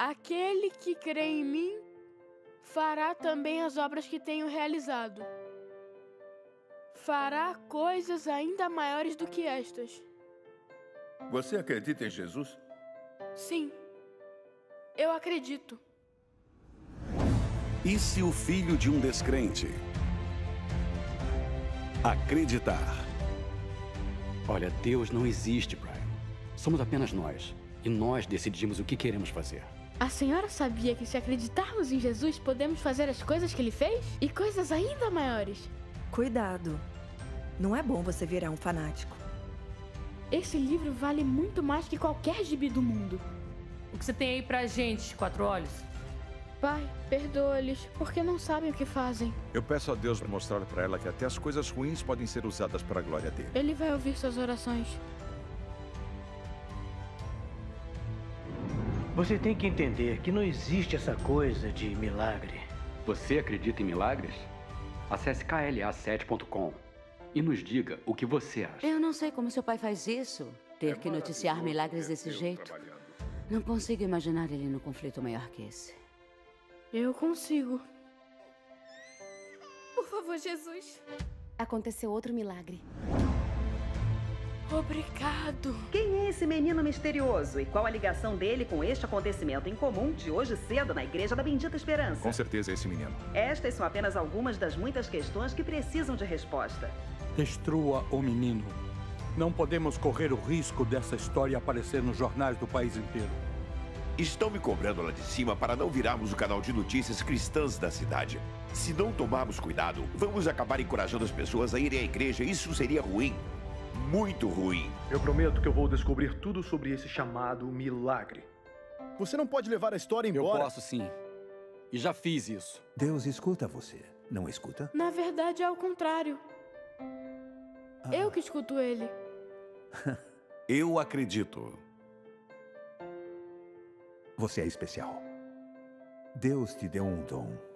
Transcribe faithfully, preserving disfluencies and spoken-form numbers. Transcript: Aquele que crê em mim fará também as obras que tenho realizado. Fará coisas ainda maiores do que estas. Você acredita em Jesus? Sim, eu acredito. E se o filho de um descrente acreditar? Olha, Deus não existe, Brian. Somos apenas nós. E nós decidimos o que queremos fazer. A senhora sabia que se acreditarmos em Jesus, podemos fazer as coisas que ele fez? E coisas ainda maiores. Cuidado. Não é bom você virar um fanático. Esse livro vale muito mais que qualquer gibi do mundo. O que você tem aí pra gente, Quatro Olhos? Pai, perdoa-lhes, porque não sabem o que fazem. Eu peço a Deus para mostrar pra ela que até as coisas ruins podem ser usadas para a glória dele. Ele vai ouvir suas orações. Você tem que entender que não existe essa coisa de milagre. Você acredita em milagres? Acesse K L A sete ponto com e nos diga o que você acha. Eu não sei como seu pai faz isso, ter que noticiar milagres desse jeito. Não consigo imaginar ele num conflito maior que esse. Eu consigo. Por favor, Jesus. Aconteceu outro milagre. Obrigado. Quem é esse menino misterioso e qual a ligação dele com este acontecimento incomum de hoje cedo na Igreja da Bendita Esperança? Com certeza é esse menino. Estas são apenas algumas das muitas questões que precisam de resposta. Destrua o menino. Não podemos correr o risco dessa história aparecer nos jornais do país inteiro. Estão me cobrando lá de cima para não virarmos o canal de notícias cristãs da cidade. Se não tomarmos cuidado, vamos acabar encorajando as pessoas a irem à igreja. Isso seria ruim. Muito ruim. Eu prometo que eu vou descobrir tudo sobre esse chamado milagre. Você não pode levar a história embora. Eu posso sim. E já fiz isso. Deus escuta você, não escuta? Na verdade, é ao contrário. Ah. Eu que escuto ele. Eu acredito. Você é especial. Deus te deu um dom.